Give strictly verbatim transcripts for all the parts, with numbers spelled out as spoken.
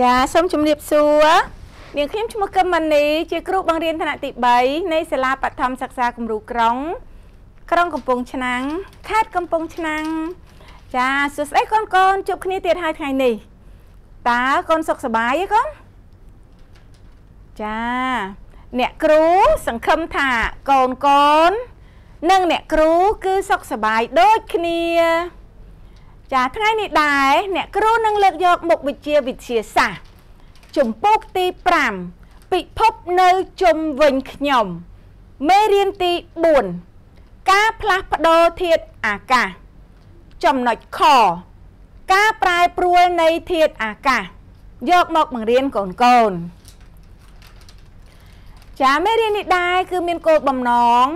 จ้าส้มจุ่มเรียบซัวเดี๋ยวเข้มชุมกรรมวันนี้เจ้าครูบางเรียนถนัดติใบในศาลาปฐมศึกษากลุ่มรูกร้องกร้องกำปงชนังคาดกำปงชนังจ้าสุดไอ้ก้อนก้อนจบคณิตเตียนไทยไทยนี่ตาก้อนสกสบายไอ้ก้อนจ้าเนี่ยครูสังคมถาก้อนก้อนนั่งเนี่ยครูคือสกสบายโดยคณีจ้าทั้งไอ้นี่ได้เนี่ยครูนั่งเลือกยกหมกบิดเชียบิดเชียสะจุ่มปุ๊กตีปรำปิพบเนยจุ่มวิญขยมเมรียนตีบุญกาพลัดโดเทียดอากาจมหน่อยคอกาปลายปลวยในเทียดอากายกหมกบังเรียนก่อนก่อนจ้าเมรียนนี่ได้คือเมียนโกบำน้อง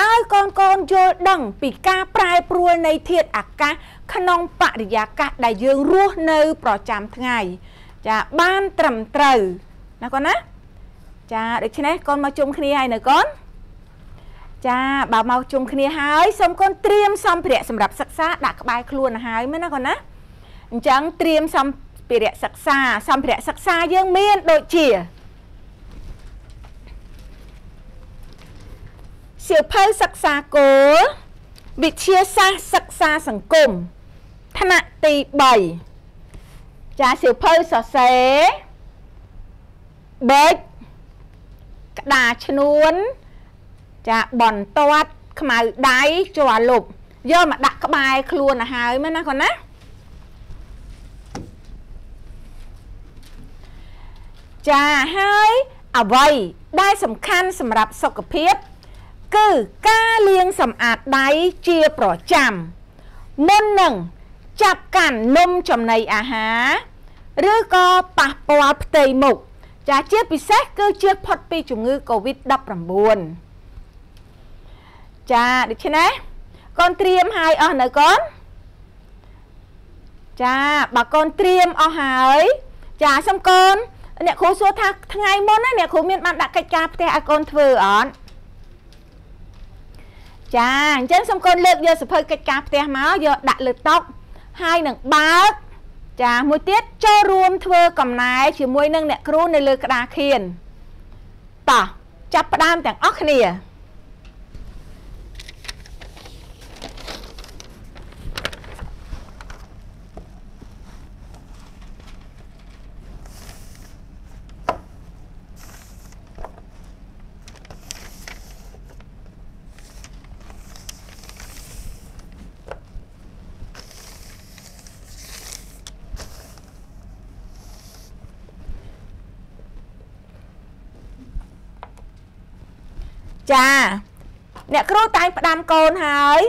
อ้ายก่อนก่อนโยดังปีกาปลายปลวยในเทียดอากาขนมปะริยากาได้ยืนรู้เนยประจำทั้งไงจ้าบ้านตรมเตยนะก่อนนะจ้าเด็กชนะก่อนมาจุ่มคณีให้หน่อยก่อนจ้าบ่าวมาจุ่มคณีให้สมก่อนเตรียมซ้ำเปรียสำหรับศึกษาดักใบครัวนะให้ไหมนะก่อนนะจังเตรียมซ้ำเปรียศึกษาซ้ำเปรียศึกษาเยื่อเมียนโดยเฉี่ยเสี่ยวเพื่อศึกษาโกวิเชียศาสตร์ศึกษาสังคมธนตีใบจ้าเสี่ยวเพื่อสอเสเบกกระดาษชนวนจ้าบ่อนตวัดขมายได้จวบหลบย่อมาดักกระบายครัวนะฮะไอ้แม่นะคนนะจ้าให้เอาไว้ได้สำคัญสำหรับสกปรกคือกาเลี้ยงสำอาดได้เจียปลอดจำมุ่นหนึ่งจับกันนมจำในอาหารหรือก็ปะปลาเตยหมกจะเจี๊ยบพิเศษก็เจี๊ยบพอดปีจุงงือโควิดดับรำบวนจ้าเด็กชนะก่อนเตรียมหายอ่อนหน่อยก่อนจ้าบ่าวก่อนเตรียมอ่อนหายจ้าสมก่อนเนี่ยครูสัวทักทั้งไงมดนะเนี่ยครูเมียนมันดักกระจับแต่ก่อนเถื่ออ่อนจ้าเช่นสมก่อนเลือกเยอะสุดเพลกระจับแต่หมาเยอะดักเลือดตกให้หนึ่งบาทจ้ามวยเตี้ยโจรวมเธอกำไนชื่อมวยนั่งเนี่ยครูในเลือกราเคียนต่อจับประดามแต่งออกเนียจ้าเนี่ยครูตายประดามโกนหาย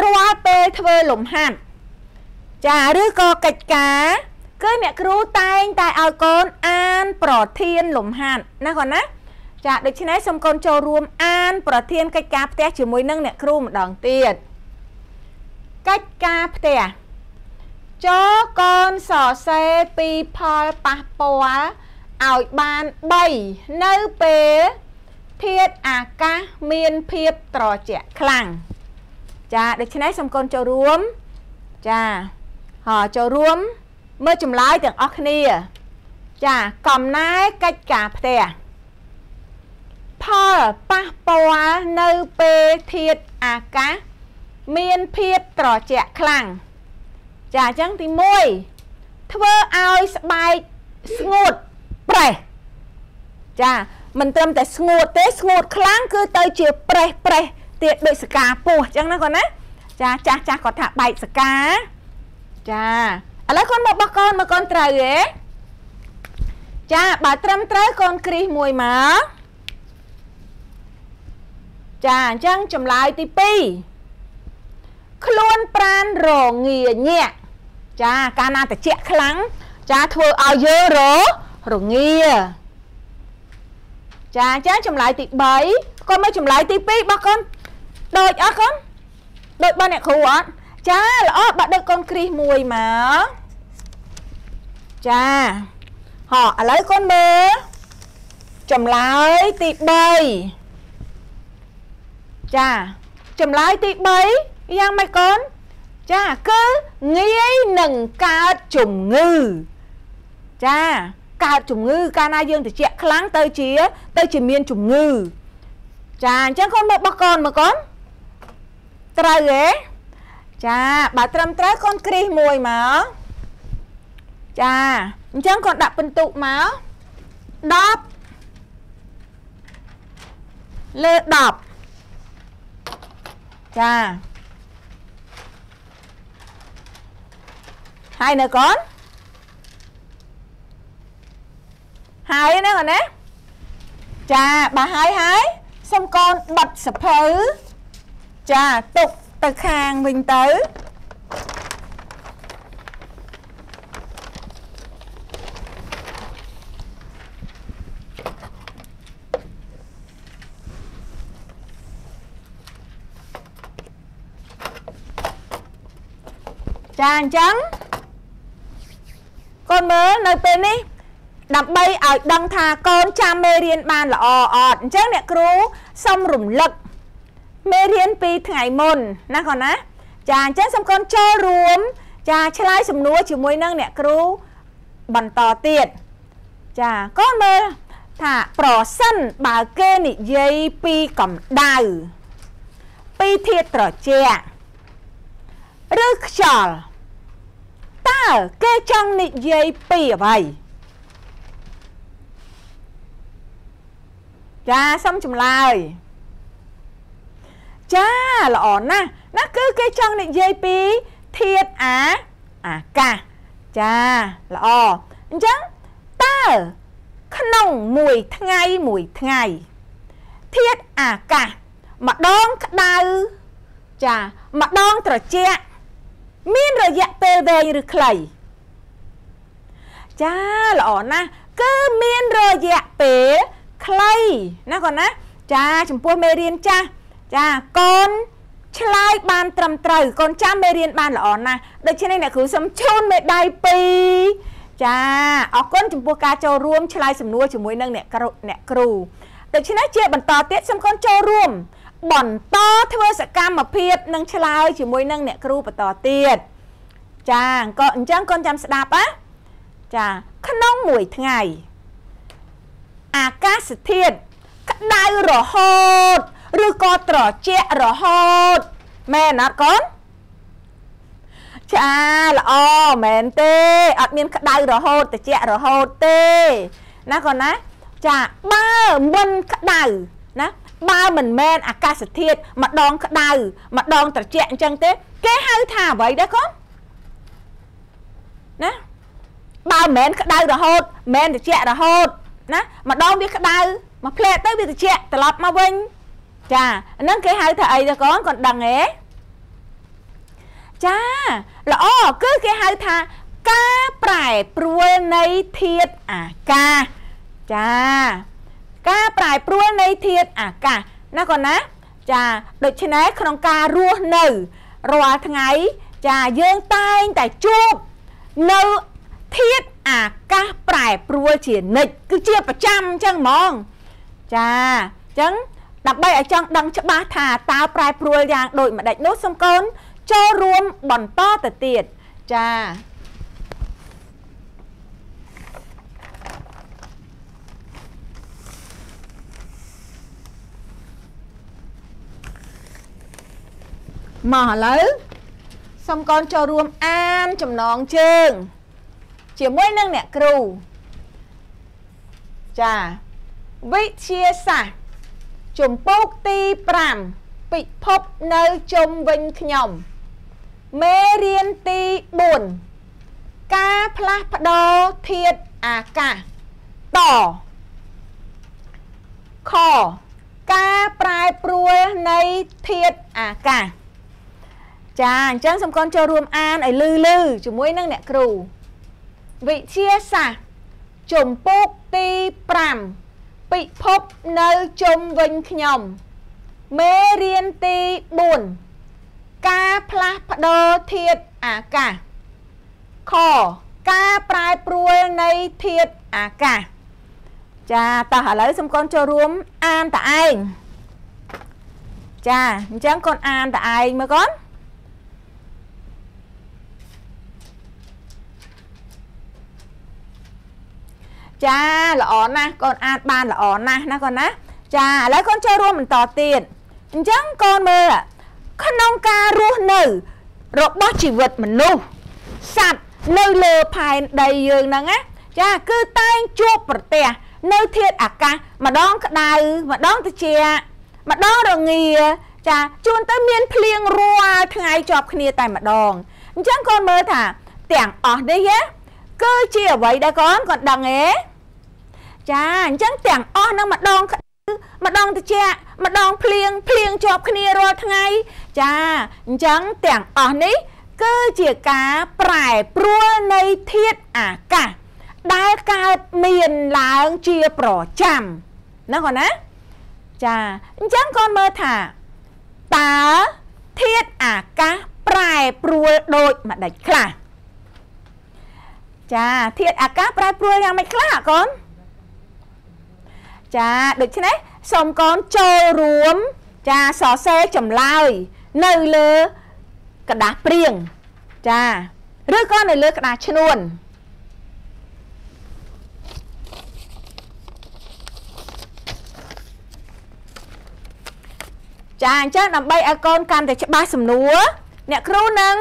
รัวเปยทเวหลมหันจ้าหรือก็กัดกาก็เนี่ยครูตายตายเอาโกนอ่านปลอดเทียนหลมหันนะก่อนนะจ้าเด็กชนะสมกลโจรวมอ่านปลอดเทียนกัดกาแต่จิ๋มวยนั่งเนี่ยครูหมดดองเตียนกัดกาแต่โจกลสอเซปีพอปะปัวเอาบานใบเนื้อเปเพียรอากาเมียนเพียบตรอเจาะคลังจ้าเด็กชนะสมกลจะรวมจ้าห่อจะรวมเมื่อจุ่มไล่ถึงออกเนียจ้ากล่อมน้ายกัดกาเตะพ่อป้าปัวเนยเปเพียรอากาเมียนเพียบตรอเจาะคลังจ้าจังตีมวยเทวเอาสบายสงดเปรจ้ามันเติมแต่สงูดเตสงูดครั้งคือเตยเจียเปรย์เปรย์เตียดโดยสกาปูจังนะก่อนนะจ้าจ้าจ้าขอถ่ายใบสกาจ้าอะไรคนบอกบอกก่อนมาก่อนเตยเอ๋จ้าบาดเติมเตยก่อนกรีมวยหมาจ้าจังจำลายตีปีคลวนปราณโรงเงียเงียจ้าการนาแต่เจี๊ยครั้งจ้าเธอเอาเยอะหรอโรงเงียจ้าจ้าจำลายติใบก็ไม่จำลายติปีบ้าคนโดยอ่ะคนโดยบ้านเนี่ยขวดจ้าแล้วอ๋อบ้านเด็กคนกรีมวยมาจ้าห่ออะไรคนเบอจำลายติใบจ้าจำลายติใบยังไม่คนจ้าก็เงี้ยหนึ่งกาจุ่มงือ จ้าการจุ่มงือการนายยังติดเจี๊ยคลังเตยเจี๊ยเตยเฉียมีนจุ่มงือจ้าจังคนบอกบอกก่อนมาก่อนตราเอ๋จ้าบาตรำตราคนกรีมวยมาจ้าจังคนดับเป็นตุมาดับเลือดดับจ้าhai nè con hai nè con nè cha bà hai hai xong con bật sập hứ cha tục tật hàng mình tới cha trắng con mới nơi bên đi đập bay ở đằng thà con cha mê riêng bàn là ồ ồ chắc nè cú xong rủng lực mê riêng pi ngày môn nè con á chà chắc xong con cho ruộng chà chơi lái xong núa chỉ muối nâng nè cú bằng tỏ tiệt chà con mơ thả bỏ sân bà kê nị dây pi cầm đài pi thiệt trở chè rước chòi ta kê chăng nị dây pi vậy cha xong chùm lại cha là ổn nè nó cứ kê chăng nị dây pi thiệt á à ca cha là ổn chẳng ta khăn mùi thay mùi thay thiệt à ca mà đón đau cha mà đón trở che miên rồi dạ tê về rồi khẩy cha là ổn nè cứ miên rồi dạ têใครนะก่อนนะจ้าชมพูเมเรียนจ้าจ้าก่อนชลายบานตรำตรก่อนจ้าเมเรียนบานละอ่อนนะโดยเช่นนี้เนี่ยคือสมชุนเมดายปีจ้าออกก้นชมพูกาโจรวมชลายสมนัวชมวยนั่งเนี่ยกระเนี่ยครูโดยเช่นนี้เจี๊ยบันตอเตี้ยสมก้นโจรวมบ่อนตอเทวสกรรมมาเพียบนั่งชลายชมวยนั่งเนี่ยครูบันตอเตี้ยจ้าก่อนจ้าก่อนจำสดาปะจ้าขนมหมวยไงอากาศเทียนกระไดรอฮอดหรือกอตรอเจรอฮอดแม่นัดก่อนจ้าละอ๋อแม่นเตอัดเมียนกระไดรอฮอดแต่เจรอฮอดเตนะก่อนนะจ้าบ้ามันกระไดนะบ้ามันแม่นอากาศเทียนมาดองกระไดมาดองตรอเจจังเตแกให้ท่าไว้ได้ก่อนนะบ้าแม่นกระไดรอฮอดแม่นแต่เจรอฮอดนะมาดองเบียกระดามาเพลตเต้เบียตะเจตลับมาเวงจ้านั่นเคยหายเธอไอ้ก้อนก่อนดังเอ๋จ้าแล้วอ๋อคือเคยหายเธอกาปลายปลวยในเทียดอ่ะกาจ้ากาปลายปลวยในเทียดอ่ะกานะก่อนนะจ้าโดยชนะขนมการัวหนึ่งรัวทั้งไงจ้าเยื่อใต้แต่จูบเนื้อเทียดอากาปลายปลัวเฉียนนิดคือเชียประจำจังมองจ้าจังดับใบไอจังดังฉบาถาตาปลายปลัวยางโดยมาได้โน้ตสมก้นโจรวมบ่อนต้อแต่เตียดจ้าหมอเลยสมก้นโจรวมอามจำนองเชิงเฉียมวยนั่งเนี่ยครูจ้าวิเชียศาสตร์จุ่มปุ๊กตีปรามปิดพบเนยจมวิญขยมเมเรียนตีบุญกาพลัพดอเทียดอากาต่อคอกาปลายปลวยในเทียดอากาจ้าจังสมกรจะรวมอ่านไอ้ลือลือจุ่มมวยนั่งเนี่ยครูวิเชียศาสตร์จุ่มปุ๊กตีปรามปิดพบเนยจมวิญขยมเมเรียนตีบุญกาพลัพดอเทียดอากาคอกาปลายปลวยในเทียดอากาจ้าต่อหาเลยสมกรจะรวมอ่านแต่ไอจ้าจังก่อนอ่านแต่ไอมาก่อน จ้าละอ่อนนะก่อนอาบานละอ่อนนะนะก่อนนะจ้าแล้วก่อนจะรวมมันต่อเตียนจังก่อนเมื่อขนมการูหนึ่งรบบ่ชีวิตมันนู่สัตว์ในเลือภายใดยืนนั่งนะจ้าคือใต้จูบประเตียในเทียดอากามาดองกระไดมาดองตะเชียมาดองดองเงียจ้าจูนตะเมียนเพลียงรัวทางไอจอบขณีแต่มาดองจังก่อนเมื่อถ้าเตียงออกได้เยอะก็เชียไว้ได้ก่อนก่อนดังเอ๋จ้าจังเตียงออกนั่งมาดองมาดองตะเชียมาดองเพลียงเพลียงจอบขณีรัวทางไอจ้าจังเตียงออกนี้ก็เชียกาปลายปลัวในเทียดอากาได้การเมียนล้างเชียปลอจำนั่นก่อนนะจ้าจังก่อนเมื่อถ้าตาเทียดอากาปลายปลัวโดยมาได้คลาจ้าเทียดอากาปลายปลัวยังไม่คลาก่อนจ้าเด็กใช่ไหมสมก้อนโจรวมจ้าสอเซจำลายในเลือกระดาษเปลี่ยงจ้าเรื่องก้อนในเลือกระดาษชนวนจ้าจ้านำใบอากรการแต่บ้าสำนัวเนี่ยครูนึง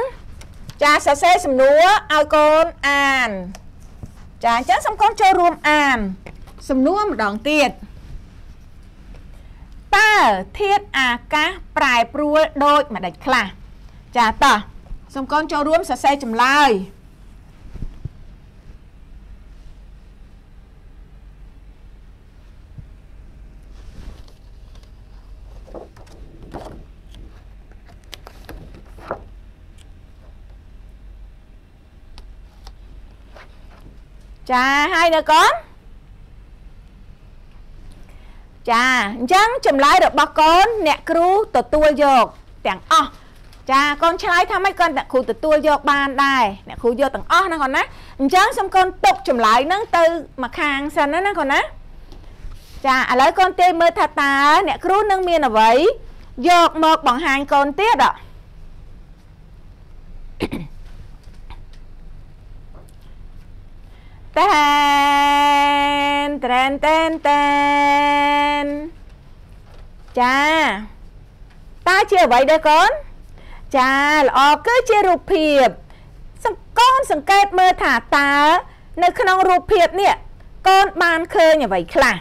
จ้าสะเซสำนัวอากรอ่านจ้าจ้าสำคัญจะรวมอ่านสำนัวดองเตียดตาเทียดอากาปลายปลัวโดยมาได้คลาจ้าต่อสำคัญจะรวมสะเซจำลายจ้าให้เด็กก่อนจ้าจังจำไล่เด็กบางคนเนี่ยครูตัวตัวโยกแต่งอ้อจ้าคนใช้ทำให้คนแต่ครูตัวตัวโยกบานได้เนี่ยครูโยกแต่งอ้อนะก่อนนะจังสมคนตกจำไล่นั่งตือมาคางสันนั่นนะก่อนนะจ้าอะไรคนเตะมือทาตาเนี่ยครูนั่งเมียนเอาไว้โยกหมอกบังหางคนเตี้ยดอ่ะแตนแตนแตนแตนจ้าตาเชียวไว้เด็กก่อนจ้าออกก็เชียรูปเพียบสังก้อนสังเกตเมื่อถาตาในขนมรูปเพียบเนี่ยก้อนบานเคยอย่างไรค่ะ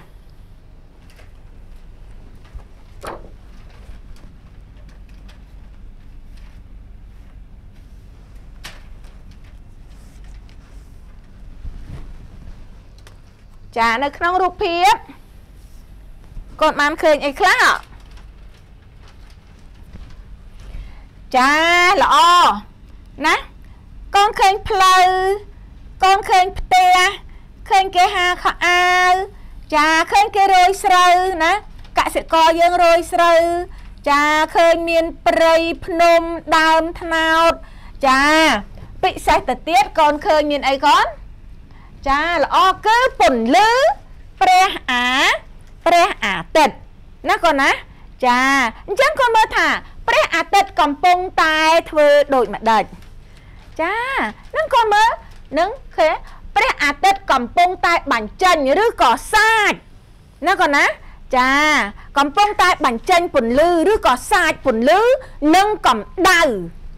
จ้าในขนมรูปเพียบกดมันเคยไอ้คล้าจ้าละอนะก้อนเคยเพลยก้อนเคยเตียเคยเกฮาขอาจ้าเคยเกโรยเสือนะกะเสกอยังโรยเสือจ้าเคยเมียนเปรยพนมดาวธนาวจ้าปิใส่ตะเตี้ยก้อนเคยเมียนไอ้ก้อนจ้าละอเกิดผลลือเปรย์อาเปรย์อาเต็ดนะก่อนนะจ้าจังคนเมื่อถ่าเปรย์อาเต็ดกำปงตายเธอโดยมาเดินจ้านั่งคนเมื่อนั่งเคยเปรย์อาเต็ดกำปงตายบั่นจันหรือก่อซาดนะก่อนนะจ้ากำปงตายบั่นจันผลลือหรือก่อซาดผลลือนั่งกำเดา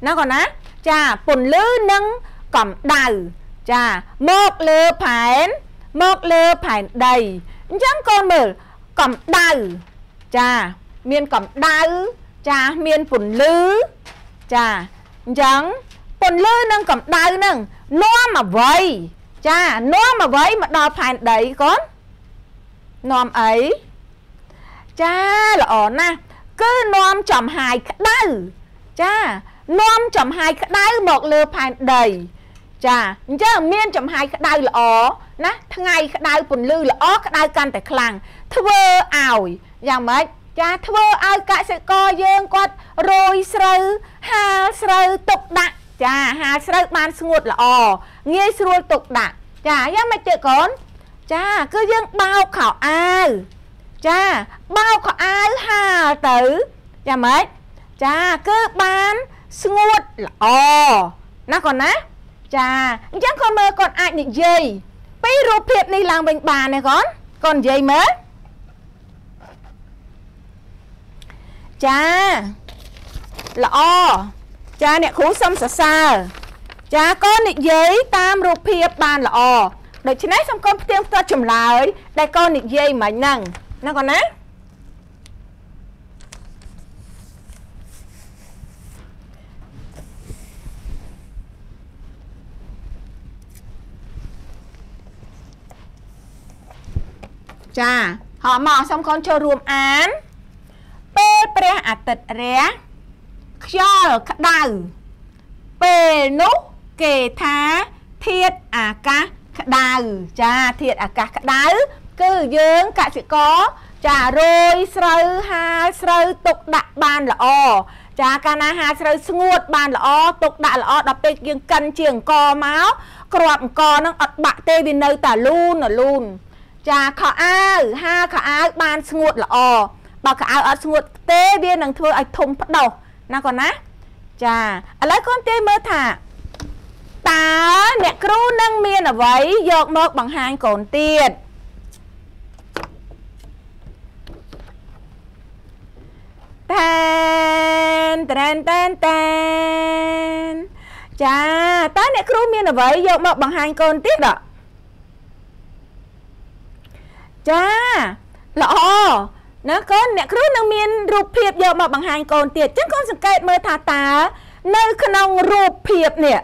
นะก่อนนะจ้าผลลือนั่งกำเดาจ้ามกเลือผายมกเลือผายใดจังก่อนเมื่อกำดาวจ้าเมียนกำดาวจ้าเมียนปุ่นลือจ้าจังปุ่นลือนั่งกำดาวนั่งนัวมาไว้จ้านัวมาไว้มาดอผายใดก่อนนอมไอ้จ้าละอ่อนนะก็นอมจำหายกระดาวจ้านอมจำหายกระดาวมกเลือผายใดจ้าจ้าเมียนจำหายกระไดละอ๋อนะทั้งไงกระไดปุ่นลือละอ๋อกระไดกันแต่คลังทเวอเอาอย่างไหมจ้าทเวอเอากะเสกอเยิงกอดโรยเสือหาเสือตกดักจ้าหาเสือบานสงดละอ๋อเงี้ยสรวนตกดักจ้ายังไม่เจอก่อนจ้าก็ยังเบาข่าวอาจ้าเบาข่าวอาหาตืออย่างไหมจ้าก็บานสงดละอ๋อนะก่อนนะจ้ายังคนเมื่อก่อนอ่านหนึ่งเย่ไป ไม่รูปเพียบในลางเป็นปานนะก่อนก่อนใหญ่เมื่อจ้าละอจ้าเนี่ยครูซ้ำซะซาจ้าก้อนเนี่ยใหญ่ตามรูปเพียบปานละอเดี๋ยวฉันให้สมก้อนเตรียมตัวจมลายได้ก้อนเนี่ยใหญ่เหมือนนั่งนั่งก่อนนะจ้าหอมหมอสมก้อนเชอรวมอ่านเปเปรอะตัดเรียขยอขดาวเปนุเกท้าเทียดอากาขดาวจ้าเทียดอากาขดาวคือเยื้องกะสิกอจ้าโรยเสลหาเสลตกดะบานละอจ้าการหาเสลสงวดบานละอตกดะละอดับเตยยังกันเฉียงกอเมาส์กรอบกอน้องอัดบะเตวินเนยแต่ลูนน่ะลูนจ้าข้าอ้าห้าข้าอ้าบานสงวดละอบอกข้าอ้าอัดสงวดเตวินหนังเธอไอทมพัดดอกนะก่อนนะจ้าอะไรก็เตยเมื่อถ่าตาเนี่ยครูนั่งเมียนเอาไว้ยกมกบังหางก่อนเตียดแตนแตนแตนแตนจ้าตาเนี่ยครูเมียนเอาไว้ยกมกบังหางก่อนเตียดอ่ะจ้าละอ๋อนะก้อนเนี่ยครูนั่งเมียนรูปเพียบยกมกบังหางก่อนเตียดจังก้อนสังเกตเมื่อทาตาในขนมรูปเพียบเนี่ย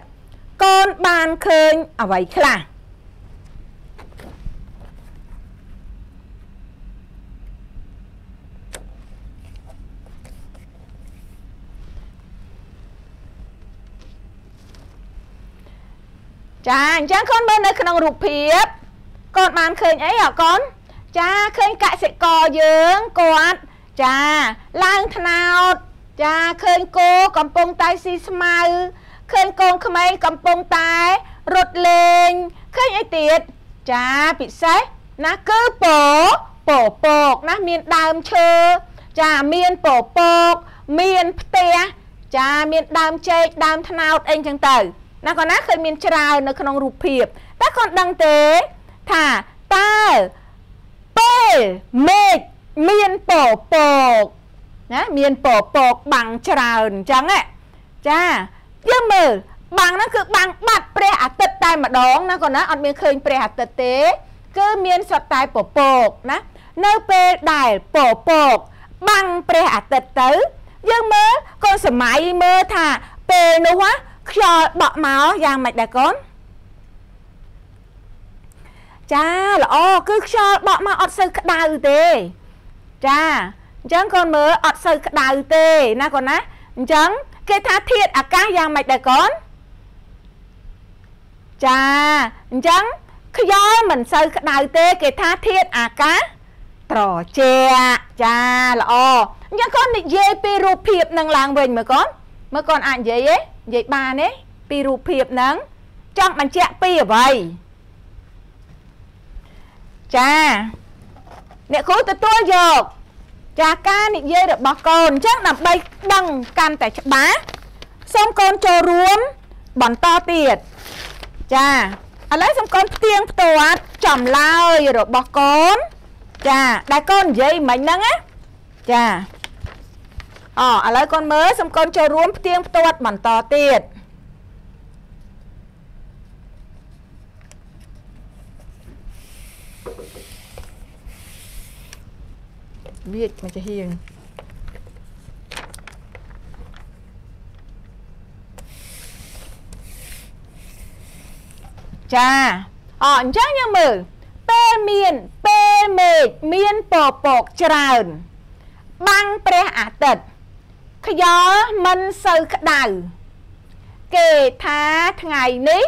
ก้อนบานเคยเอาไว้คลาจ้าจ้าคนเบอร์ในขนมรูปเพียบก้อนบานเคยไอ้เหรอก้อนจ้าเคยกะเสกกอเยื้องกวาดจ้าล้างธนาวจ้าเคยโกกำปงไตซีสมาเคยโกงขมายกำปงตายรถเลงเคยไอเตียดจ้าปิดไซนะคือโปโปโปกนะเมียนดามเชอจ้าเมียนโปโปกเมียนเตียจ้าเมียนดามเจดามธนาวเองจังเต๋อนะก่อนนะเคยเมียนชรายในขนมรูปเพียบแต่คนดังเต๋อถ้าตาเป้เมฆเมียนโปโปกนะเมียนโปโปกบังชรายจังอะจ้ายื่นมือบางนั่นคือบางบัดเปรอะตัดตายมาดองนะก่อนนะอันเมียนเคยเปรอะตัดเตะก็เมียนสดตายโปโปกนะเนื้อเปรได้โปโปกบางเปรอะตัดเตะยื่นมือก่อนสมัยมือถ้าเปรนัวคลอเบาเมาอย่างไม่ได้ก่อนจ้าละอ๋อคือคลอเบาเมาอัดซึกดาวเตะจ้าจังก่อนมืออัดซึกดาวเตะนะก่อนนะจังเกธาเทียดอากาศยังไม่ได้ก่อนจ้าจังขย้อยเหมือนเซอร์ดาวเตเกธาเทียดอากาศตรอเจจ้าละอ๋อยังก่อนนี่เยปีรูปเพียบนางลางเวงเมื่อก่อนเมื่อก่อนอ่านเยเยเยบานเนปีรูปเพียบนั้นจังมันเจปีอะไรจ้าเนี่ยครูตัวตัวโยกจากการนิยมแบบบอกก่อนเช่นแบบใบดังการแต่ฉบับสมก้อนโจรวมบ่อนต่อเตียดจ้าอะไรสมก้อนเตียงตัวจอมลายแบบบอกก่อนจ้าได้ก้อนใหญ่เหมือนนั่งอ่ะจ้าอ๋ออะไรก้อนเมื่อสมก้อนโจรวมเตียงตัวบ่อนต่อเตียดเบียดมันจะเฮียงจ้าอ๋อจ้ายังมือเปเมียนเปเมดเมียนปอปอกจราญบังเปรอะตัดขยอมันเซอร์ขดาวเกท้าไงนี้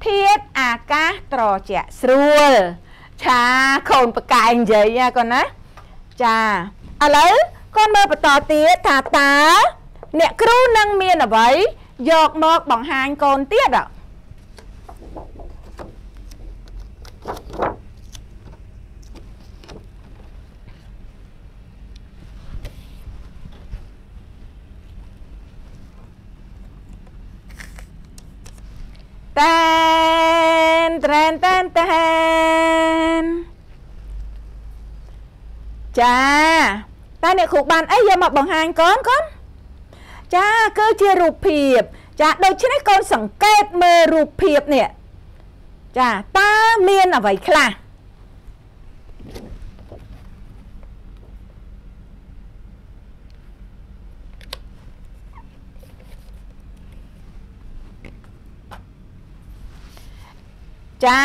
เทียดอากาตรอเจะสรัวช้าคนประกายเยอะก่อนนะจ้าอะไรก้อนเบอร์ปตอเตี้ยถาตาเนี่ยครูนั่งเมียนเอาไว้ยกมอกบังหางโกนเตี้ยอ่ะแตนแตนแตน จ้าตาเนี่ยขูบบานไอ้ยาหมอบบังหางก้อนก้อนจ้าเกอเจียรูปเพียบจ้าโดยใช้ก้อนสังเกตเมรูปเพียบเนี่ยจ้าตาเมียนอะไรคลาจ้า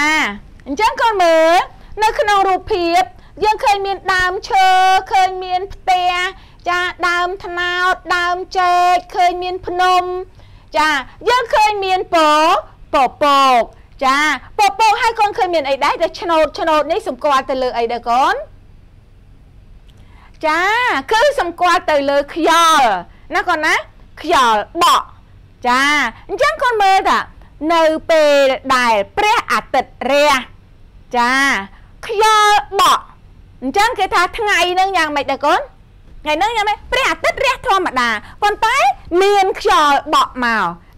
จ้างก้อนเมือในขนมรูปเพียบยังเคยมีดามเชอเคยมีเตียจ้าดามธนาวดามเจดเคยมีพนมจ้ายังเคยมีโปโปโปจ้าโปโปให้คนเคยมีไอ้ได้แต่ชนดชนดนี่สมกว่าแต่เลยไอ้เด็กก้อนจ้าคือสมกว่าแต่เลยขยอนะก่อนนะขยอเบาจ้าจ้างก้อนเมือจ้ะเนยเปย์ได้เปรี้ยอัดติดเรียจ้าขยอเบาจังเกิดท่าทั้งไงนั่งยังไม่ได้ก้นไงนั่งยังไม่เปรี้ยติดเรียทอมมาด่าคนใต้เมียนขยอเบาเมา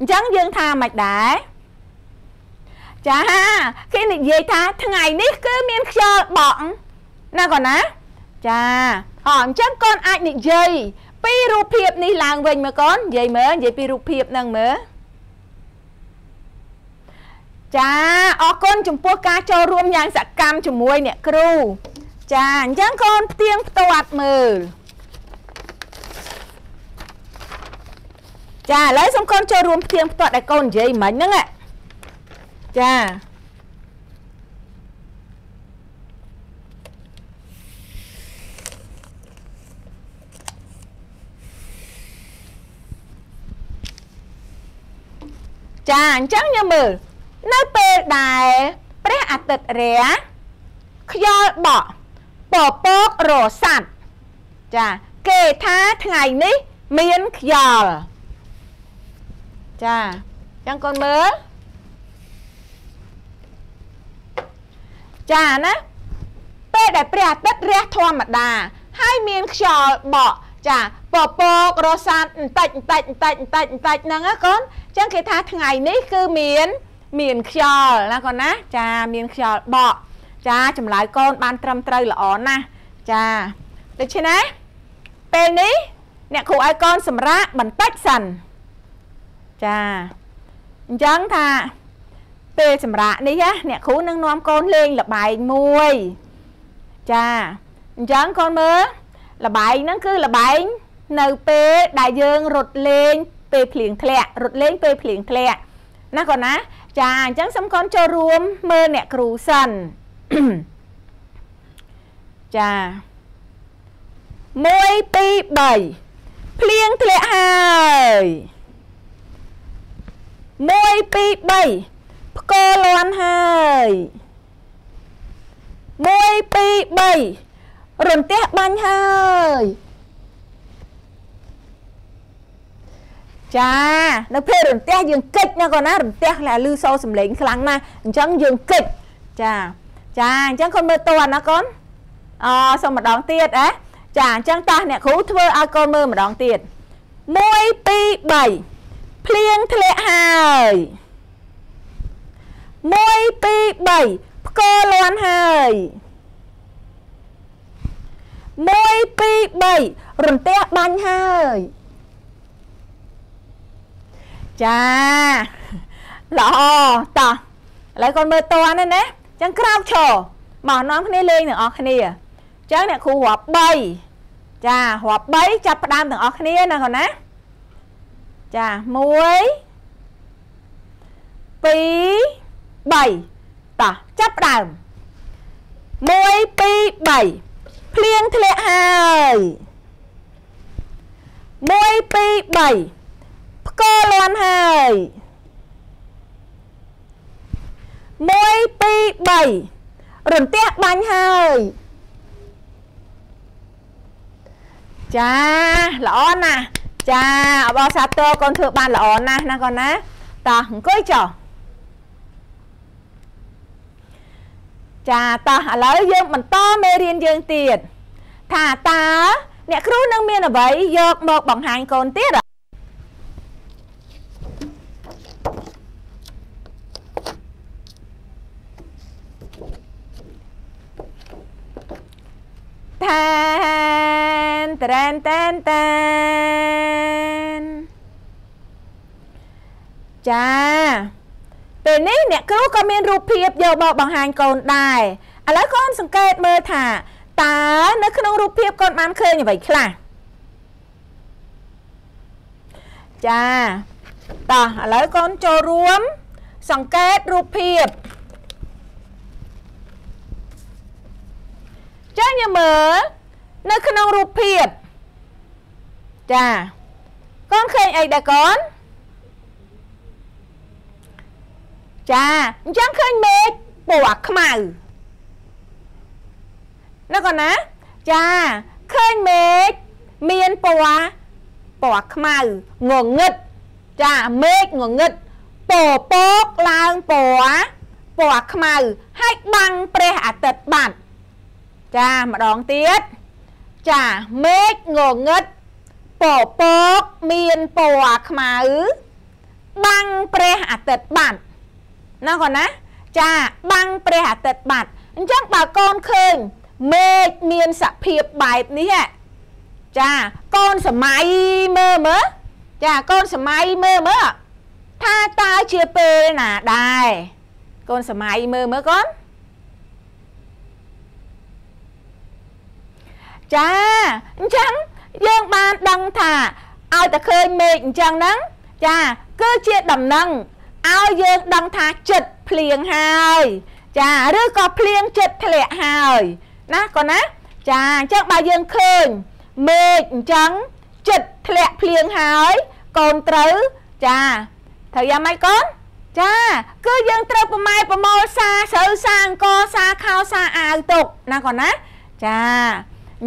จังยังท่าไม่ได้จ้าขี้หนีเย่ท่าทั้งไงนี่คือเมียนขยอเบานั่นก่อนนะจ้าหอมจังก้นไอหนีเย่ปีรูปเพียบนี่ลางเวงมาก้นเย่เมื่อเย่ปีรูปเพียบนั่งเมื่อจ้าออกก้นจุ่มปัวกาโจรวมยางสักกรรมจุ่มมวยเนี่ยครูจ้าจังก้นเตียงตวัดมือจ้าแล้วสมก้นโจรวมเตียงตวัดไอ้ก้นเยเหมือนนั่นแหละจ้าจ้าจังยังมือน่าเปิดได้เปรี้ยอัดติดเรียขยอเบาปอบโป๊กโรสัตจ้าเกท้าทั้งไงนี่เมียนขยอจ้าจังก้นมือจ้านะเปิดได้เปรี้ยอัดติดเรียทอมดาให้เมียนขยอเบาจ้าปอบโป๊กโรสัตตัดตัดตัดตัดตัดนั่งก้นจังเกท้าทั้งไงนี่คือเมียนเมียนขยอนะก่อนนะจ้าเมียนขยอเบาจ้าจำหลายก้อนบานตรมเตยละอ่อนนะจ้าเด็กใช่ไหมเป็นนี้เนี่ยขู่ไอ้ก้อนสำระบันเต็กสันจ้าจังท่าเป็นสำระนี่ฮะเนี่ยขู่นางน้อมก้อนเลงละใบมวยจ้าจังก้อนมือละใบนั่นคือละใบเนื้อเป็ดได้เยิงรดเลงเป็ดเปลี่ยนแคลร์รดเลงเป็ดเปลี่ยนแคลร์นะก่อนนะจ้าจังสมก้อนจะรวมมือเนี่ยครูสันจ้ามวยปีใบเพลียงทะเลหายมวยปีใบโกลอนหายมวยปีใบรุนเตะบันหายจ้านักเพลรุนเตะยังเก็ดนะก่อนนะรุนเตะแหละลือโซ่สำเร็จครั้งนะจังยังเก็ดจ้าจ้าจังคนมือตัวนะก้นอ๋อสมดองเตียดเอ๊ะจ้าจังตาเนี่ยขู่เธอเอาก้นมือมาดองเตียดมวยปีใบเพลียงทะเลหายมวยปีใบโกลอนหายมวยปีใบรุนเตะบันหายจ้าหล่อต่อแล้วก้นมือตัวนั่นนะจังกราบโชว์หมอน้องคนนี้เลยหนึ่งออกคนนี้จังเนี่ยครูหัวใบจ้าหัวใบจับประดามหนึ่งออกคนนี้นะก่อนนะจ้ามวยปีใบต่อจับประดามมวยปีใบเพลียงทะเลหายมวยปีใบโกลอนหายมวยปีใบรุนเตะบันหายจ้าละอ่อนนะจ้าบอสัตโตก่อนเธอบันละอ่อนนะนะก่อนนะต่อก้อยจ่อจ้าต่อแล้วยืมมันต่อไม่เรียนยืมเตียดถ้าตาเนี่ยครูนังเมียนเอาไว้ยกหมกบังหายก่อนเตียดแท แตนแตนแตนจ้าเป็นนี่เนี่ยครูก็มีรูปเพียบเยอะบอกบางหางก่อนได้อะไรก็อมสังเกตเมื่อถ่าตาเนื้อขนมรูปเพียบก่อนมันเคยอย่างไรค่ะจ้าต่ออะไรก็อมโจรวมสังเกตรูปเพียบจ้าเนี่ยเมื่อเนื้อขนมรูปเพียบจ้าก้อนเคยไอเด็กก้อนจ้าจังเคยเมฆปวกขมาอือนั่นก่อนนะจ้าเคยเมฆเมียนปวกปวกขมาอืองงงึดจ้าเมฆงงงึดโปโปกลางปวกปวกขมาอือให้บังเปรอะเติดบัดจ้ามาดองเตี้ยจ้าเมฆงงงึดโปโปกเมียนปวกขมาอือบังเปรอะเติดบัดนั่นก่อนนะจ้าบังเปรอะเติดบัดจังปากก้อนเคยเมฆเมียนสะเพียบแบบนี้ฮะจ้าก้อนสมัยเมื่อเมื่อจ้าก้อนสมัยเมื่อเมื่อถ้าตาเชียเปย์น่ะได้ก้อนสมัยเมื่อเมื่อก้อนจ้าจังยื่นบานดังถ่าเอาแต่เคยเมฆจังนั้นจ้าก็เชียดำนั่งเอาเยื่อดังถ่าจุดเพลียงหายจ้าหรือก็เพลียงจุดทะเลหายนะก่อนนะจ้าจังบาเยื่อเคยเมฆจังจุดทะเลเพลียงหายก่อนเต๋อจ้าเธอยังไม่ก้อนจ้าก็ยังเต๋อประมาณประโมซาเสาซางกอซาข้าวซาอาตกนะก่อนนะจ้า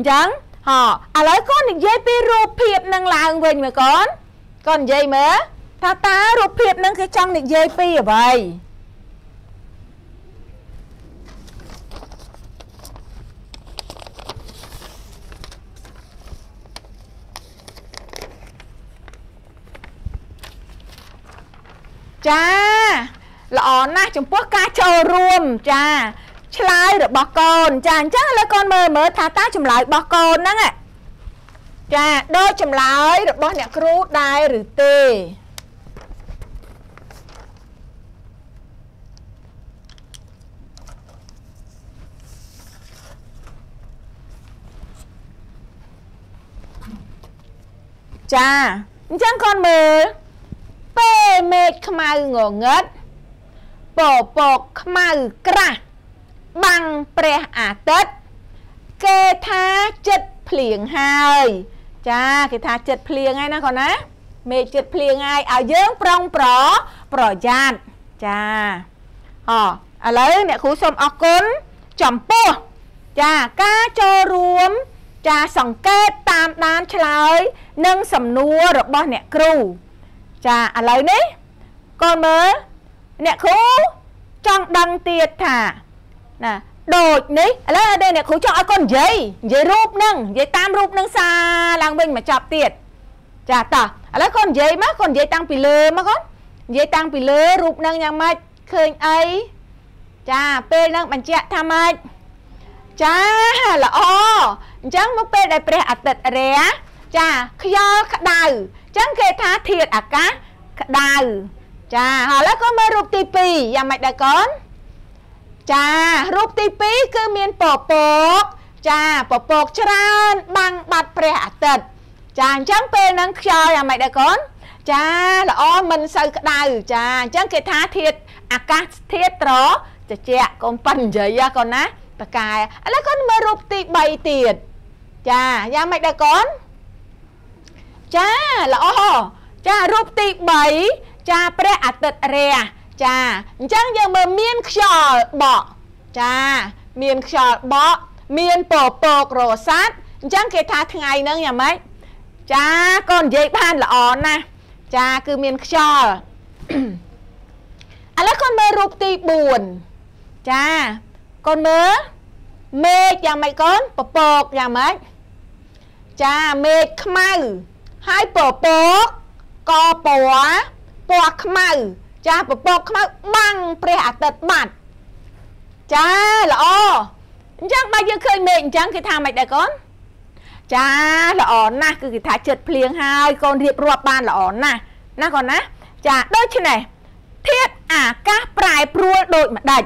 จังห่ออะไรก้อนเย่ไปรูปเพียบนางลางเวงมาก่อนก่อนเย่เมื่อถ้าตารูปเพียบนั่นคือจังเย่ไปไปจ้าละอ่อนนะจมพวกกาโจรวมจ้าชลายหรือบอกอนจ้าจ้าแล้วก่อนเมื่อเมื่อทาตาจมลายบอกอนนั่งอ่ะจ้าโดยจมลายหรือบอกเนี่ยครูได้หรือเตจ้าจ้าก่อนเมื่อเป้เมฆขมายงงเงิดโปโปกขมายกระบังเปรอะอาเต็ดเกท้าจัดเปลี่ยงหายจ้าเกท้าจัดเปลี่ยงไงนะก่อนนะเมฆจัดเปลี่ยงไงเอาเยื่อปรองปรอปรอญาติจ้าอ๋ออะไรเนี่ยครูสมออกก้นจอมปูจ้าก้าโจรวมจ้าสังเกตตามน้ำเฉลยนึ่งสำนัวหรือบอเนี่ยครูจ้าอะไรนี่ก่อนเมื่อเนี่ยครูจ้องดังเตียดถ่าน่ะโดดนี่แล้วเดี๋ยวเนี่ยครูจ้องไอ้ก้อนใหญ่ใหญ่รูปนึงใหญ่ตามรูปนึงซาลางเบ่งมาจับเตียดจ้าต่อแล้วก้อนใหญ่มากก้อนใหญ่ตั้งปีเล่มากก้อนใหญ่ตั้งปีเล่รูปนึงยังไม่เคยไอจ้าเป้นั่งบัญชีทำไมจ้าละอ๋อจังมุกเป้ได้เปรอะตัดเรียจ้าขยอขดาวจังเคยท้าเทียดอากาศดาวจ้าแล้วก็มารูปตีปียังไม่ได้ก่อนจ้ารูปตีปีคือเมียนปอบปกจ้าปอบปกชรานบังบัดเปรอะตัดจ้าจังเป็นนังขยอยังไม่ได้ก่อนจ้าละอ๋อมันใส่กระดาวจ้าจังเคยท้าเทียดอากาศเทียดตรอจะเจ๊ะก้มปั่นเยอะก่อนนะปากกายแล้วก็มารูปตีใบเตียดจ้ายังไม่ได้ก่อนจ้าละอ๋อจ้ารูปตีใบจ้าเปรอะตัดเรียจ้าจังยังเมื่อเมียนขยอเบาจ้าเมียนขยอเบาเมียนโปโปกโรซัดจังเกทาทั้งไงนั่งยังไหมจ้าก่อนเย็บบ้านละอ๋อนะจ้าคือเมียนขยอแล้วก็มารูปตีบุญจ้าก่อนเมื่อเมฆยังไม่ก่อนโปโปกยังไหมจ้าเมฆขมายให้ปอปกกอปวปวขมายจ้าปอปกขมายบังเปรอะตัดบัดจ้าละอ๋อจังมายังเคยเมฆจังเคยทำไม่ได้ก่อน จ้าละอ่อนนะคือถ้าเจิดเพลียงหายก่อนเรียบรัวปานละอ่อนนะนะก่อนนะจ้าโดยที่ไหนเทียบอ่ะกะปลายปลัวโดยมาได้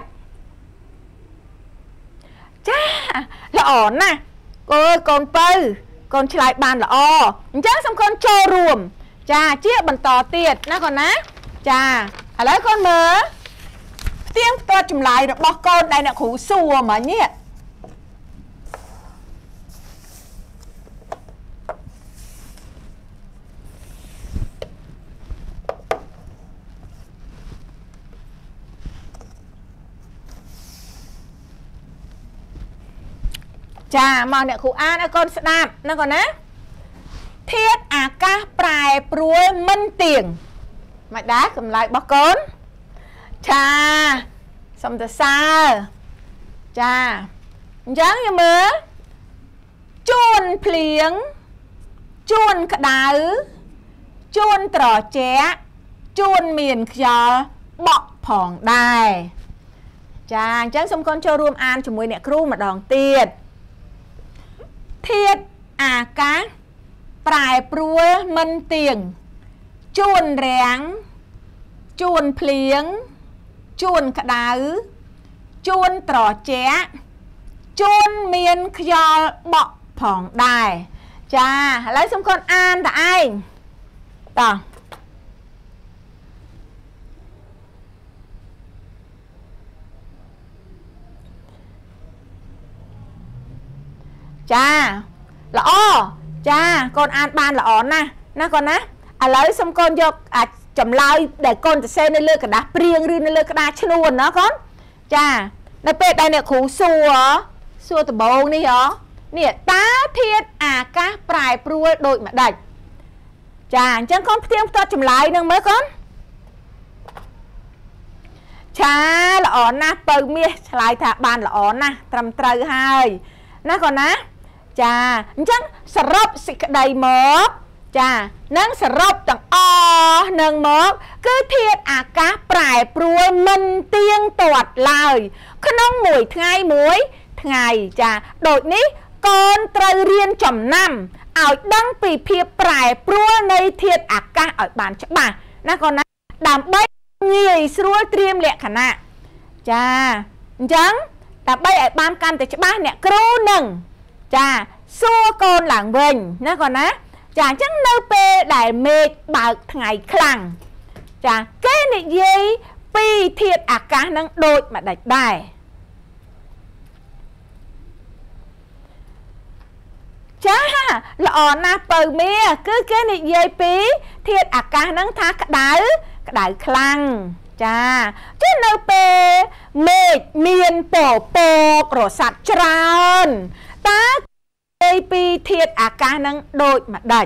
จ้าละอ่อนนะเออก่อนไปก่อนฉลายปานละอ่อจ้าสำคัญโชว์รวมจ้าเจี๊ยบบันต่อเตียดนะก่อนนะจ้าอะไรก่อนเมื่อเตียงตัวจุ่มลายดอกบอกก่อนได้น่ะขู่ซัวมาเนี่ยจ้ามาเนี่ยครูอ่านนะก่อนสนามนะก่อนนะเทียดอากาศปลายปรวยมันเตียงมาได้กำไรบอกก่อนจ้าสมตะซาจ้าย้างยังมือจวนเพลียงจวนกระดาจวนตรอแจ๊จวนเมียนขยอเบาะผ่องได้จ้าจ้างสมคนโชว์รวมอ่านจมวยเนี่ยครูมาดองเตียดเทียดอากาศปลายปลัวมันเตียงจวนแรงจวนเพลียงจวนกระดาจวนตรอแจ๊จวนเมียนขยอเบาะผ่องได้จ้าแล้วสมคนอ่านแต่ไอ้ต่อจ้าละอ้อจ้าก่อนอ่านปานละอ่อนนะนะก่อนนะอะไรสมกรยกอ่ะจำลายแต่ก่อนจะเซนในเลือกกระดาษเปรียงรื้อในเลือกกระดาษชนวนเนาะก่อนจ้าในเป็ดได้เนี่ยขู่ซัวซัวตะบงนี่เหรอเนี่ยตาเทียดอากาศปลายปลัวโดยมาได้จ้าจังก่อนเตรียมตัวจำลายนึงเมื่อก่อนจ้าละอ่อนนะเปิดเมียฉลายถาบานละอ่อนนะตรำตรายให้นะก่อนนะจ้าจังสรุปสิกใดหมอกจ้านั่งสรุปต่างอ๋อหนึ่งหมอกคือเทียดอากาศปลายปลัวมันเตียงตรวจลายขนมหมวยไงหมวยไงจ้าโดยนี้ก่อนตรายเรียนจำนำเอาดังปีเพียปลายปลัวในเทียดอากาศอ่อยบานฉบับนะก่อนนะดามใบเงยสรัวเตรียมแหละขณะจ้าจังแต่ใบอ่อยบานกันแต่ฉบับเนี่ยครูหนึ่งจ้าซัวโกนหลังเบ่งนะก่อนนะจ้าจังเนเปได้เมฆบากไงคลังจ้าแค่นี้ยีปีเทียดอากาศนั่งโดดมาได้ได้จ้าละอ่อนนะเปิดเมียคือแค่นี้ยีปีเทียดอากาศนั่งทักกระดาษกระดาษคลังจ้าจังเนเปเมฆเมียนโปโปกรสัตจรานตาเอปีเทียดอากาศนั่งโดยมาได้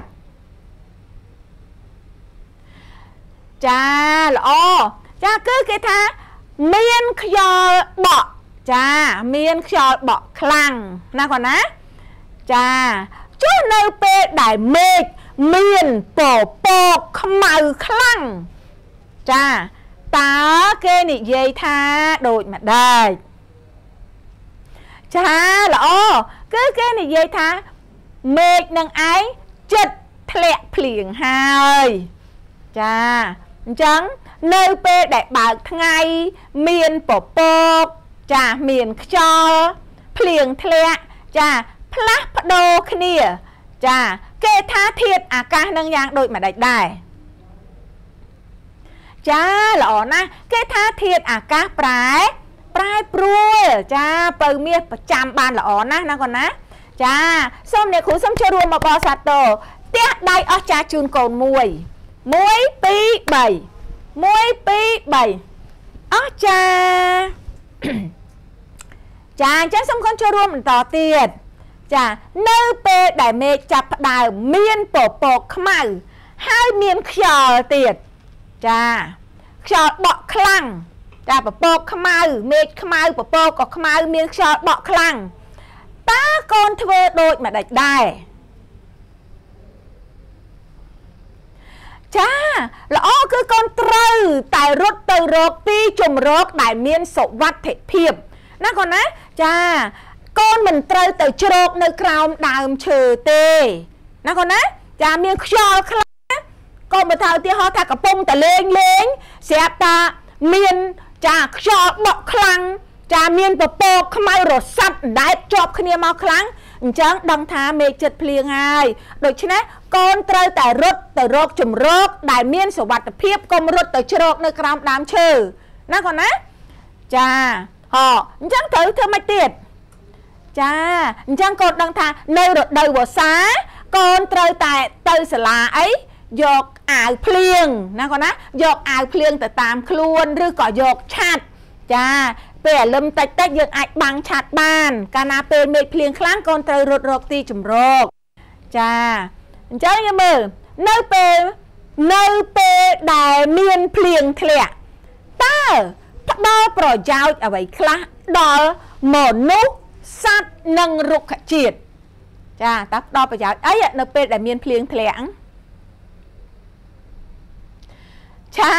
จ้าละอ้อจ้าคือคือท่าเมียนขยอเบาะจ้าเมียนขยอเบาะคลังนะก่อนนะจ้าจุดเนเปได้เมฆเมียนโปโปกขมาคลังจ้าตาเกนี่เยท่าโดยมาได้จ้าละอ้อคือแค่นี้ยายท้าเมฆนางไอจัดแผลเปลี่ยงหายจ้าจังเนยเปย์ได้บากไงเมียนปอบปอบจ้าเมียนจอเปลี่ยงแผลจ้าพลัดพโดคเนียจ้าเกท้าเทียดอากาศนางยางโดยมาได้ได้จ้าละอ๋อนะเกท้าเทียดอากาศปลายปลายปลัวจ้าเปิดเมียประจำบานละอ่อนนะนะก่อนนะจ้าส้มเนี่ยขู่ส้มเชอรวมมาบอสัตโตเตี้ยได้อจ้าจูนโกนมวยมวยปีใบมวยปีใบอจ้าจ้าจ้าส้มคนเชอรวมต่อเตี้ยจ้าเนื้อเปย์ได้เมจับดาวเมียนโปโปขมาให้เมียนขยอเตี้ยจ้าขยอเบาคลั่งจ้าปะโปกขมาเมฆขมาปะโปกขมาเมียงชอเบาคลังตาโกนเทวโดยมาได้ได้จ้าละอ้อคือโกนตรึแต่รถเตอร์รกปีจมรกได้เมียนสวัสดิ์เพียบนั่นก่อนนะจ้า ก้นมันเตยแต่โจกในคราวดามเฉยเตยนะคนนะจามยังชอบคลาก้นมันเทาที่ห่อทากระปงแต่เล้งเล้งเสียตาเมียนจากชอบเบาคลังจามเมียนปะโปขมายรถซับได้จบคเนียมาคลังจังดังท้าเมจัดเพลียงไงโดยเฉพาะก้นเตยแต่รถแต่โรคจุ่มโรคได้เมียนสวัสดิ์เพียบก้มรถแต่โจกในคราวดามเฉยนะคนนะจ้าอ๋อจังเตยเธอไม่เตี้ยจ้าจังกดดังทางในรถเดินหัวซ้าก่อนเตยแต่เตยสลาไอ้ยกอ่างเพลียงนะก่อนนะยกอ่างเพลียงแต่ตามคลวนหรือก่อยกชัดจ้าเปลี่ยนลมแต่แต่ยังไอ้บังชัดบ้านกานาเป็นเมฆเพลียงคลั่งก่อนเตยรถรถตีจุ่มโรคจ้าจ้าอย่างมือเนยเปย์เนยเปย์ได้เมียนเพลียงเถละเตยดอปล่อยยาวเอาไว้คละดอหมอนนุสัตนังรุกขจิตจ้าตักดอปล่อยยาวไอ้เนเปแต่เมียนเพลียงแถลงใช่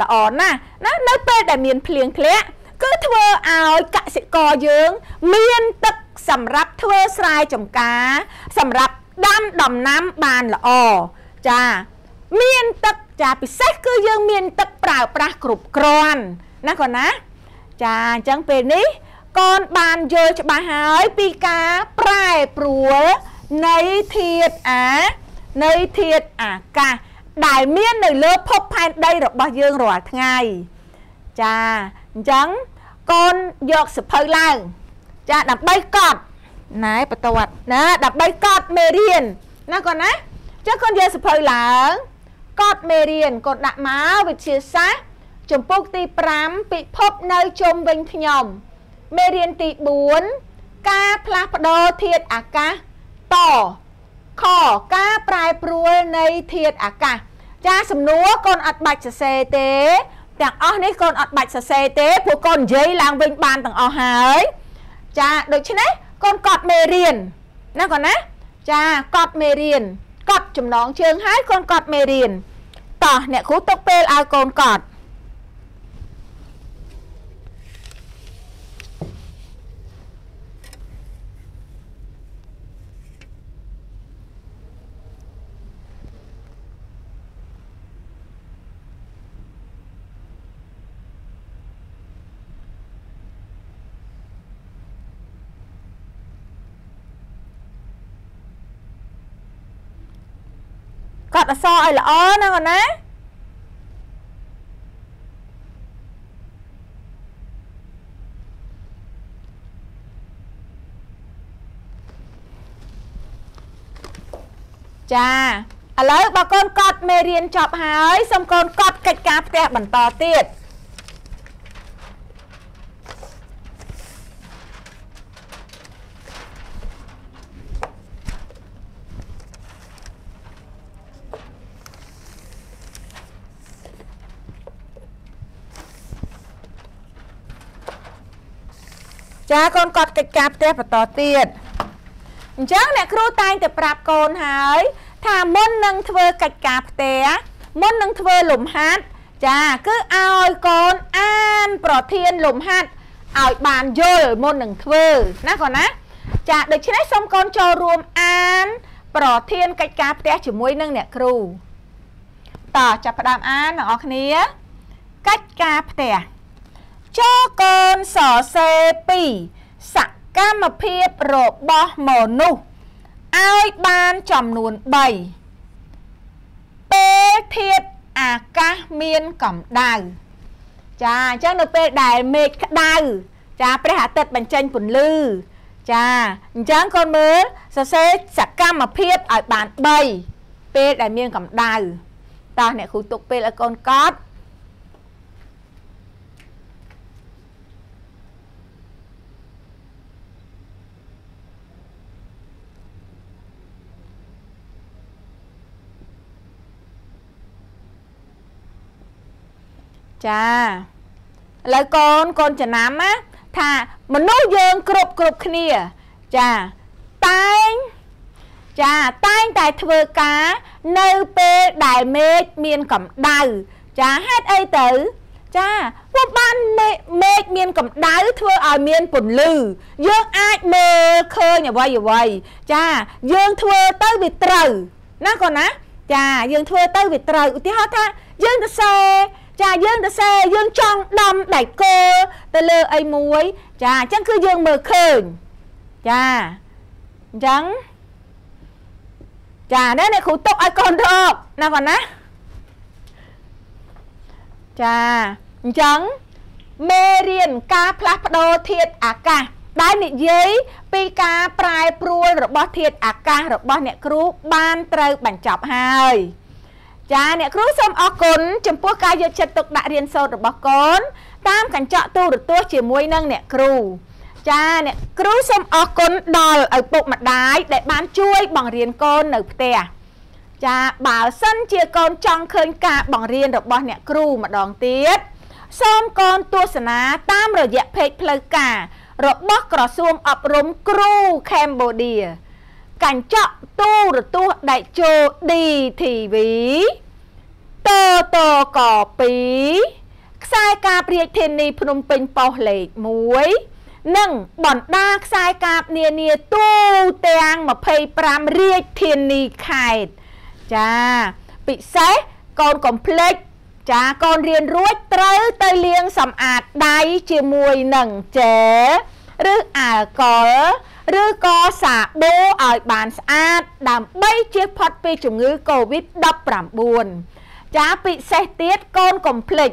ละอ่อนนะนะเนเปแต่เมียนเพลียงแถลงก็เธอเอากะสิกอเยื้องเมียนตึกสำหรับเธอทรายจมกาสำหรับดำดอมน้ำบานละอ่อจ้าเมียนตึกจ้าปิเซ็กคือเยื้องเมียนตึกเปล่าปลากรุบกรอนนะก่อนนะจ้าจังเป็นนี้ก่อนบานเยอะจะมาหายปีกาปลายปลัวในเทียดอ่ะในเทียดอ่ะกะได้เมียนในเลิฟพบภายได้หรอกบ่เยืองหรอทั้งไงจ้าจังก่อนยกสะเพยล่างจ้าดับใบกอดนายประตวัดนะดับใบกอดเมเรียนนะก่อนนะจ้าก่อนเยอะสะเพยหลังกอดเมเรียนกดดักม้าวิเชียซะจมปุกตีปรามปิดพบในจมเวงพยมเมเรียนตีบุญกาพลาปโดเทียดอากาต่อข้อกาปลายปลวยในเทียดอากาจ้าสำนัวก่อนอัดบัตรเสเตแต่อ๋อนี่ก่อนอัดบัตรเสเตพวกก่อนเย้ยลางเวงบานต่างอ๋อหายจ้าโดยเช่นนี้ก่อนกอดเมเรียนนะก่อนนะจ้ากอดเมเรียนกอดจมน้องเชิงหายก่อนกอดเมเรียนต่อเนี่ยคู่ตกเปลอาก่อนกอดกอดซอไอ้ละอ้อนะก่อนนะจ้าอะไรบางคนกอดเมเรียนจอบหายสมคนกอดกิจการแต่บันต่อเตี้ยจ้าก่อนกอดกิจการแต่ประตอเตี้ยจ้าเนี่ยครูตายแต่ปราบโกนหายถ้ามุ่นนังเทวกิจการแต่มุ่นนังเทวหลุมฮัดจ้าก็เอาโกนอ่านปลอดเทียนหลุมฮัดเอาบานโยยมุ่นนังเทวนะก่อนนะจ้าเด็กชายสมกรโจรวมอ่านปลอดเทียนกิจการแต่จุ่มวยนังเนี่ยครูต่อจับประดามอ่านออกเนี้ยกิจการแต่โจกนสอเซปีสักกรรมเพียบโรบอหมอนุเอาบานจำนวนใบเปเทียดอากาเมียนก่อมดาวจ้าเจ้าหนูเปได้เมฆดาวจ้าไปหาเต็ดบัญชันปุ่นลือจ้าจ้างคนเมื่อสอเซสักกรรมเพียบเอาบานใบเปได้เมียนก่อมดาวตาเนี่ยครูตกเปละคนก๊อตจ้าแล้วก่อนก่อนจะน้ำนะถ้ามันโน้เยิงกรบกรบเนียจ้าตายจ้าตายแต่เธอกาเนยเปได้เมฆเมียนกับดาวจ้าฮัดไอเต๋อ จ้าว่าบ้านเมฆเมฆเมียนกับดาวเธอเอาเมียนปุ่นลือเยอะไอเมฆเคยอย่าไวอย่าไวจ้าเยื่อเธอเต้ยวิตรน่าก่อนนะจ้าเยื่อเธอเต้ยวิตรอุทิศท่าเยื่อตะเซจ้าเยื่อตะเซเยื่อจองดำไหลเกอตะเลอไอมวยจ้าจังคือเยื่อเมฆเคยจ้าจังจ้าได้ในขู่ตกไอคอนเถอะน่าก่อนนะจ้าจังเมเรียนกาพลัดโดเทียดอากาได้หนิเย้ปีกาปลายปรวยหรือบอเทียดอากาหรือบอเนี่ยครูบ้านเตยบังจับให้จ้าเนี่ยครูสมอกุลจมพวกกายจะตกได้เรียนโซดหรือบอกุลตามขันเจาะตู้หรือตัวเฉียมวยนั่งเนี่ยครูจ้าเนี่ยครูสมอกุลดอลเอาปุกมาได้แต่บ้านช่วยบังเรียนก้นหรือเตะจ้าบ่าวสั้นเจียกรจังเคินกาบังเรียนหรือบอเนี่ยครูมาดองเตียดส้มกรตัวสนาตามระยะเพลเพลการบกกระทรวงอบรมครูแคมโบเดียการเจาะตู้หรือตู้ได้โจดีทีวีโตโตก่อปีสายกาเปรียเทนนีพนมเป็นเปาเหล็กมวยนั่งบ่อนดากสายกาเนียเนียตู้เตียงมาเพยปรามเรียกเทนนีไข่จ้าปิเซกรกลมเพล็กจ้าก่อนเรียนรู้เตยเตยเลี้ยงสำอาดได้เจียมวยหนึ่งเจหรืออ่ากอหรือกอสาโบอ่อยบานสะอาดดำใบเจียพอดปีจุงือโควิดดับปรามบุญจ้าปีเซเตียก่อนกลมพลิก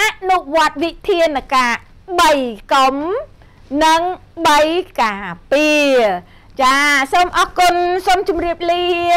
อนุวัตวิเทียนกะใบกลมนังใบกาเปียจ้าส้มอกุลส้มจุมเรียบเลีย